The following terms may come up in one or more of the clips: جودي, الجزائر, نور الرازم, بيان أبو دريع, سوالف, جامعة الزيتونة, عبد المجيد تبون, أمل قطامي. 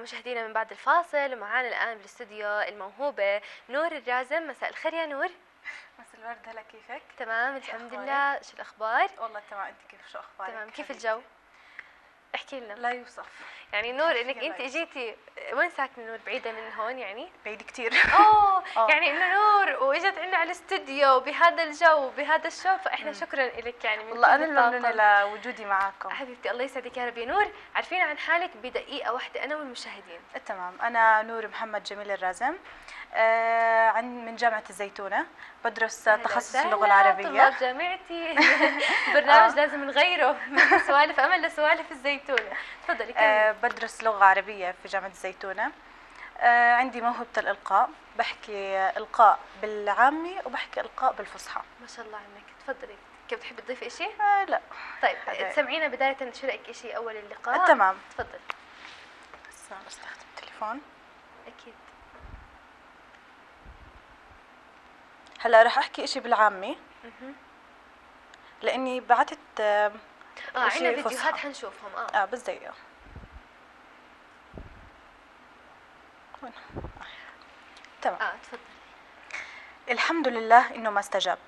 مشاهدينا من بعد الفاصل، ومعانا الآن بالاستوديو الموهوبة نور الرازم. مساء الخير يا نور. مساء الورد، هلا كيفك؟ تمام الحمد لله. شو الأخبار؟ والله تمام. أنت كيف؟ شو أخبارك؟ تمام. كيف الجو؟ احكي لنا. لا يوصف يعني نور، انك انت اجيتي. وين ساكنه نور؟ بعيده من هون يعني؟ بعيد كثير. اوه يعني انه نور واجت عندنا على الاستوديو بهذا الجو بهذا الشو، فاحنا شكرا لك يعني. والله انا ممنونه لوجودي معاكم حبيبتي. الله يسعدك يا رب. يا نور عارفين عن حالك بدقيقه واحده انا والمشاهدين. تمام. انا نور محمد جميل الرازم، من جامعة الزيتونة، بدرس تخصص اللغة العربية. طلاب جامعتي برنامج لازم نغيره من سوالف أمل لسوالف الزيتونة. تفضلي. بدرس لغة عربية في جامعة الزيتونة. عندي موهبة الإلقاء، بحكي إلقاء بالعامي وبحكي إلقاء بالفصحى. ما شاء الله عنك. تفضلي. كيف بتحبي تضيفي إشي؟ لا. طيب تسمعينا بداية شو رأيك إشي أول اللقاء؟ تمام. تفضلي. بس أنا بستخدم التليفون. أكيد. هلا رح احكي اشي بالعامي لاني بعتت عندنا فيديوهات حنشوفهم. بالزيو. تمام. تفضل. الحمد لله انه ما استجاب.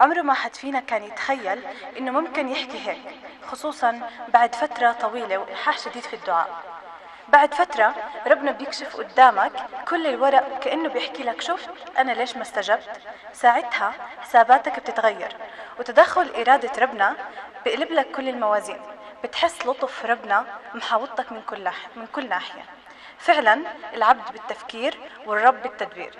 عمره ما حد فينا كان يتخيل انه ممكن يحكي هيك، خصوصا بعد فترة طويلة وإلحاح شديد في الدعاء. بعد فترة ربنا بيكشف قدامك كل الورق كأنه بيحكي لك شفت أنا ليش ما استجبت. ساعتها حساباتك بتتغير، وتدخل إرادة ربنا بقلب لك كل الموازين. بتحس لطف ربنا محاوطتك من كل ناحية. فعلا العبد بالتفكير والرب بالتدبير.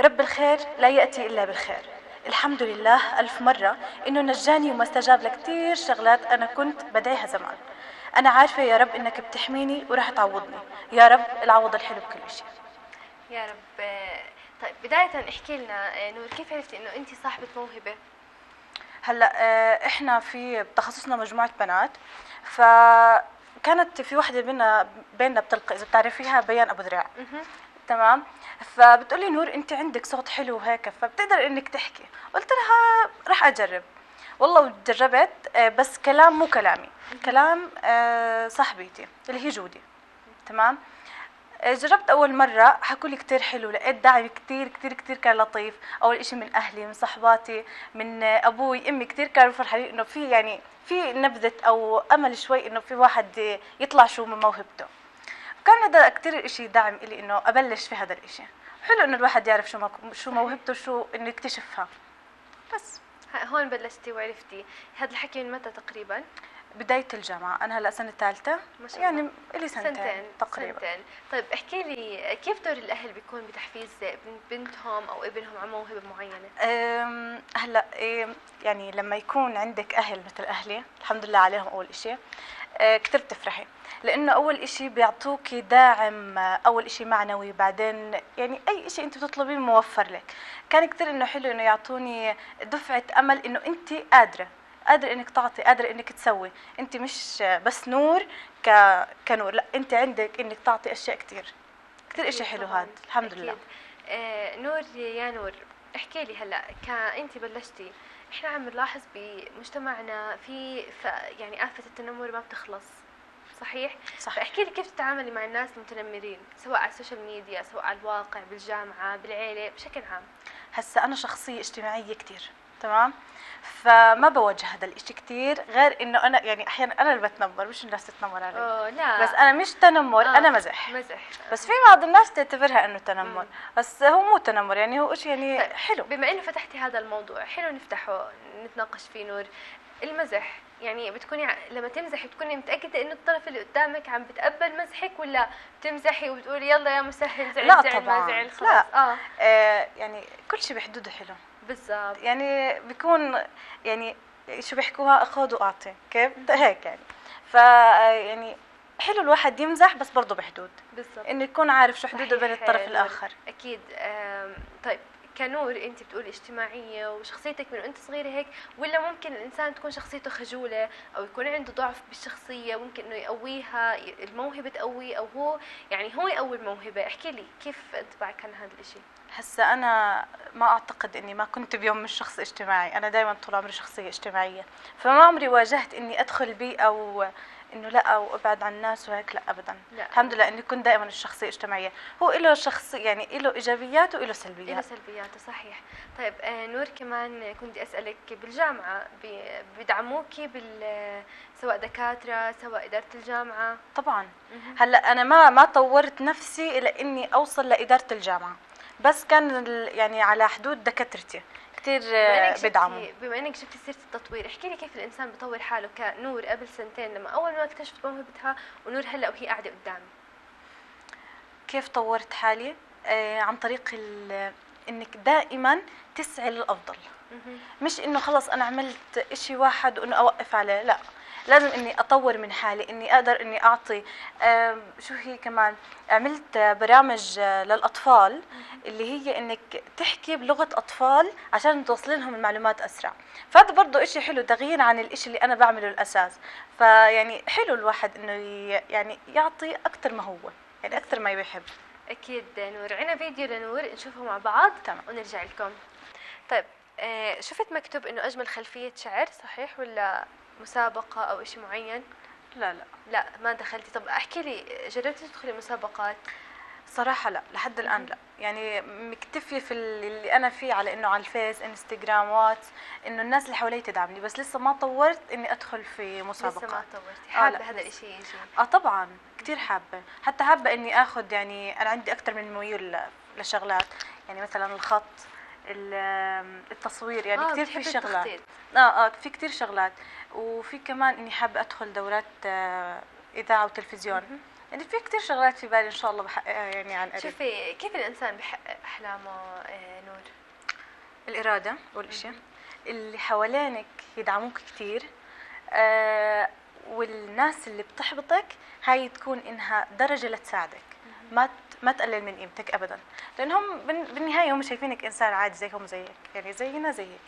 رب الخير لا يأتي إلا بالخير. الحمد لله ألف مرة إنه نجاني وما استجاب لكتير شغلات أنا كنت بدعيها زمان. أنا عارفة يا رب إنك بتحميني وراح تعوضني. يا رب العوض الحلو بكل شيء يا رب. طيب بداية احكي لنا نور، كيف عرفتي إنه أنت صاحبة موهبة؟ هلا إحنا في تخصصنا مجموعة بنات، فكانت في واحدة بيننا بتلقي، إذا بتعرفيها بيان أبو دريع. تمام. فبتقولي نور أنت عندك صوت حلو وهيك، فبتقدر إنك تحكي. قلت لها راح أجرب. والله وجربت، بس كلام مو كلامي، كلام صاحبتي اللي هي جودي. تمام. جربت أول مرة، حكوا لي كتير حلو، لقيت دعم كتير كتير كتير كان لطيف. أول إشي من أهلي، من صحباتي، من أبوي، أمي، كتير كانوا فرحانين إنه في يعني في نبذة أو أمل شوي إنه في واحد يطلع شو من موهبته. كان هذا كتير إشي دعم إلي إنه أبلش في هذا الإشي. حلو إنه الواحد يعرف شو موهبته، شو إنه يكتشفها. بس هون بلشتي وعرفتي. هذا الحكي من متى تقريبا؟ بداية الجامعة. أنا هلا سنة ثالثة، يعني إلي سنتين تقريبا. سنتين. طيب احكي لي كيف دور الأهل بيكون بتحفيز بنتهم أو ابنهم على موهبة معينة؟ هلا يعني لما يكون عندك أهل مثل أهلي الحمد لله عليهم، أول إشي كتير بتفرحي، لأنه أول إشي بيعطوكي داعم، أول إشي معنوي، بعدين يعني أي إشي أنت بتطلبيه موفر لك. كان كتير إنه حلو إنه يعطوني دفعة أمل إنه أنت قادرة إنك تعطي، قادرة إنك تسوي. أنت مش بس نور كنور، لا أنت عندك إنك تعطي أشياء كتير كتير إشي حلو هذا الحمد لله. نور يا نور احكي لي هلا أنت بلشتي، احنا عم نلاحظ بمجتمعنا في يعني آفة التنمر ما بتخلص، صحيح؟ صح. فاحكي لي كيف تتعاملي مع الناس المتنمرين، سواء على السوشيال ميديا، سواء على الواقع، بالجامعة، بالعيلة، بشكل عام. هسا أنا شخصية اجتماعية كتير، تمام؟ فما بواجه هذا الاشي كتير، غير انه انا يعني احيانا انا اللي بتنمر مش الناس تتنمر علي. لا بس انا مش تنمر، انا مزح. بس في بعض الناس تعتبرها انه تنمر، بس هو مو تنمر يعني، هو اشي يعني طيب. حلو بما انه فتحتي هذا الموضوع، حلو نفتحه نتناقش فيه نور. المزح يعني بتكوني لما تمزحي بتكوني متاكده انه الطرف اللي قدامك عم بتقبل مزحك، ولا بتمزحي وبتقولي يلا يا مسهل زعل؟ لا زعل طبعا. ما زعل خلص. لا. يعني كل شيء بحدوده. حلو بالضبط. يعني بيكون يعني شو بيحكوها اخذ واعطي، كيف هيك يعني. ف يعني حلو الواحد يمزح بس برضه بحدود، بالضبط، انه يكون عارف شو حدوده بين الطرف الاخر. اكيد. طيب كنور انت بتقولي اجتماعيه وشخصيتك من وانت صغيره هيك، ولا ممكن الانسان تكون شخصيته خجوله او يكون عنده ضعف بالشخصيه ممكن انه يقويها الموهبه تقويه، او هو يعني هو يقوي الموهبه؟ احكي لي كيف انطباعك عن هذا الشيء؟ هسا انا ما اعتقد اني ما كنت بيوم من شخص اجتماعي، انا دائما طول عمري شخصيه اجتماعيه، فما عمري واجهت اني ادخل بيئه انه لا وابعد عن الناس وهيك، لا ابدا. لا. الحمد لله اني كنت دائما الشخصيه الاجتماعيه، هو له شخصيه يعني له ايجابيات وله سلبيات. له سلبياته صحيح. طيب نور كمان كنت اسالك بالجامعه بدعموكي سواء دكاتره سواء اداره الجامعه؟ طبعا. هلا انا ما طورت نفسي الى اني اوصل لاداره الجامعه، بس كان يعني على حدود دكاترتي كثير بدعموا. بما انك شفتي سيره التطوير، احكي لي كيف الانسان بطور حاله كنور قبل سنتين لما اول ما اكتشفت موهبتها، ونور هلا وهي قاعده قدامي. كيف طورت حالي؟ عن طريق انك دائما تسعي للافضل، مش انه خلص انا عملت شيء واحد وانه اوقف عليه، لا لازم اني اطور من حالي، اني اقدر اني اعطي. شو هي كمان عملت برامج للاطفال اللي هي انك تحكي بلغه اطفال عشان توصل لهم المعلومات اسرع، فهذا برضه شيء حلو، تغيير عن الشيء اللي انا بعمله الاساس. فيعني حلو الواحد انه يعني يعطي اكثر ما هو، يعني اكثر ما يحب. اكيد نور، عنا فيديو لنور نشوفه مع بعض. تمام. ونرجع لكم. طيب شفت مكتوب انه اجمل خلفيه شعر، صحيح ولا مسابقه او شيء معين؟ لا لا لا ما دخلتي. طب احكي لي، جربتي تدخلي مسابقات؟ صراحه لا، لحد الان لا، يعني مكتفيه في اللي انا فيه على انه على الفيس انستغرام واتس، انه الناس اللي حوالي تدعمني، بس لسه ما طورت اني ادخل في مسابقه. لسه ما طورتي؟ حابه هذا الشيء يجي؟ طبعا كثير حابه، حتى حابه اني اخذ، يعني انا عندي اكثر من ميول لشغلات، يعني مثلا الخط، التصوير، يعني كثير في شغلات. في كثير شغلات، وفي كمان اني حابه ادخل دورات اذاعه وتلفزيون. يعني في كثير شغلات في بالي ان شاء الله بحققها يعني عن قريب. شوفي كيف الانسان بحقق احلامه نور؟ الاراده اول شيء، اللي حوالينك يدعموك كثير، والناس اللي بتحبطك هاي تكون انها درجه لتساعدك، ما تقلل من قيمتك ابدا، لانهم بالنهايه هم شايفينك انسان عادي زيهم زيك، يعني زينا زيك،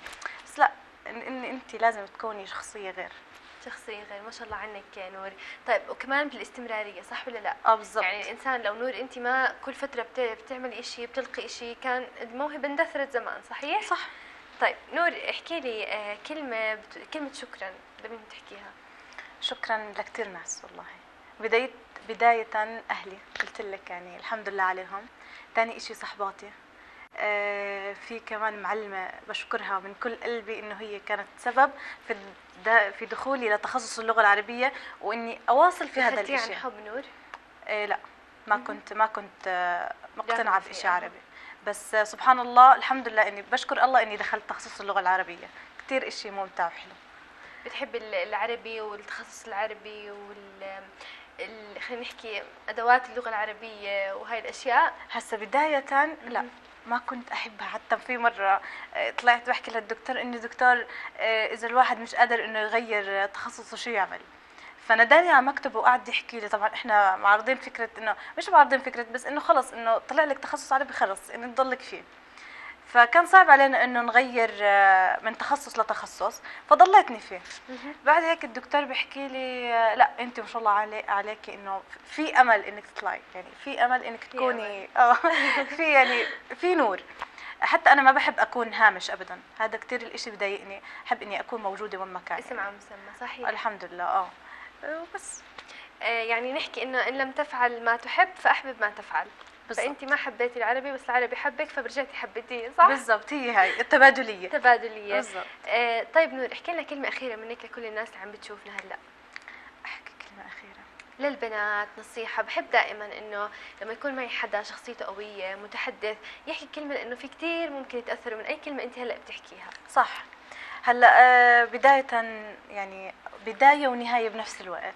بس لا، ان انت لازم تكوني شخصيه غير. شخصيه غير، ما شاء الله عنك يا نور. طيب وكمان بالاستمراريه، صح ولا لا؟ بالضبط. يعني الانسان لو نور انت ما كل فتره بتعملي شيء بتلقي شيء، كان الموهبه اندثرت زمان، صحيح؟ صح. طيب نور احكي لي كلمه شكرا لمين بتحكيها؟ شكرا لكثير ناس والله، بداية أهلي قلت لك يعني الحمد لله عليهم، ثاني إشي صحباتي، في كمان معلمة بشكرها من كل قلبي إنه هي كانت سبب في دخولي لتخصص اللغة العربية وإني أواصل في هذا الإشي. عن حب نور؟ لا ما كنت مقتنعة بإشي عربي، بس سبحان الله الحمد لله إني بشكر الله إني دخلت تخصص اللغة العربية، كتير إشي ممتع وحلو. بتحبي العربي والتخصص العربي خلينا نحكي ادوات اللغه العربيه وهي الاشياء؟ هسه بدايه لا ما كنت احبها، حتى في مره طلعت بحكي للدكتور انه دكتور اذا الواحد مش قادر انه يغير تخصصه شو يعمل؟ فناداني على مكتبه وقعد يحكي لي، طبعا احنا معارضين فكره، انه مش معارضين فكره بس انه خلص انه طلع لك تخصص عربي خلص انه تضلك فيه، فكان صعب علينا انه نغير من تخصص لتخصص، فضليتني فيه. بعد هيك الدكتور بحكي لي لا انت ما شاء الله عليكي انه في امل انك تطلعي، يعني في امل انك تكوني في يعني في نور. حتى انا ما بحب اكون هامش ابدا، هذا كثير الاشي بضايقني، بحب اني اكون موجوده وين ما كان. اسم عن مسمى، صحيح. الحمد لله. بس يعني نحكي انه ان لم تفعل ما تحب فاحبب ما تفعل. فأنت ما حبيتي العربي بس العربي حبك فرجعتي حبيتيه، صح؟ بالضبط، هي هاي التبادلية. تبادلية بالضبط. طيب نور احكي لنا كلمة أخيرة منك لكل الناس اللي عم بتشوفنا هلا. أحكي كلمة أخيرة للبنات، نصيحة. بحب دائما إنه لما يكون معي حدا شخصيته قوية متحدث يحكي كلمة، لأنه في كثير ممكن يتأثروا من أي كلمة أنت هلا بتحكيها. صح. هلا بداية يعني بداية ونهاية بنفس الوقت،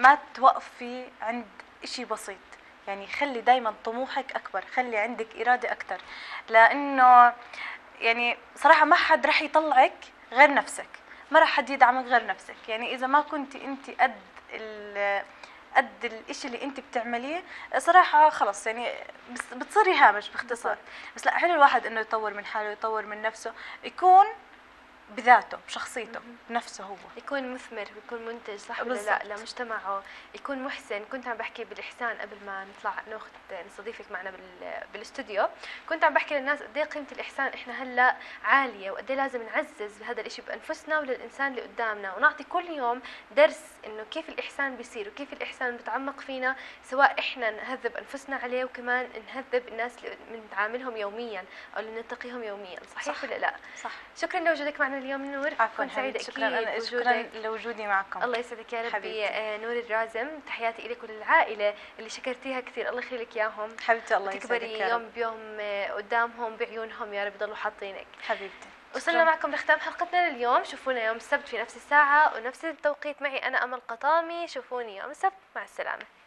ما توقفي عند شيء بسيط، يعني خلي دايما طموحك أكبر، خلي عندك إرادة أكثر، لأنه يعني صراحة ما حد رح يطلعك غير نفسك، ما رح حد يدعمك غير نفسك، يعني إذا ما كنت أنت قد الإشي اللي أنت بتعمليه صراحة خلص يعني بتصيري هامش باختصار. بس لا حلو الواحد إنه يطور من حاله، يطور من نفسه، يكون بذاته، بشخصيته، بنفسه هو. يكون مثمر ويكون منتج، صح ولا لا؟ لمجتمعه، يكون محسن. كنت عم بحكي بالإحسان قبل ما نطلع ناخذ نستضيفك معنا بالاستوديو، كنت عم بحكي للناس قد ايه قيمة الإحسان احنا هلا عالية، وقد ايه لازم نعزز هذا الشيء بأنفسنا وللإنسان اللي قدامنا، ونعطي كل يوم درس انه كيف الإحسان بيصير وكيف الإحسان بتعمق فينا، سواء احنا نهذب أنفسنا عليه وكمان نهذب الناس اللي بنتعاملهم يوميا أو اللي بنلتقيهم يوميا، صحيح ولا لا؟ صح. شكرا لوجودك معنا اليوم نور. عفوا سعيدة أكيد. شكرا لوجودي معكم. الله يسعدك يا ربي حبيبتي. نور الرازم، تحياتي إليك وللعائلة اللي شكرتيها كثير، الله يخليك إياهم حبيبتي. الله يسعدك، تكبري يوم بيوم قدامهم بعيونهم يا رب، يضلوا حاطينك حبيبتي. وصلنا معكم لختام حلقتنا لليوم، شوفونا يوم السبت في نفس الساعة ونفس التوقيت، معي أنا أمل قطامي، شوفوني يوم السبت، مع السلامة.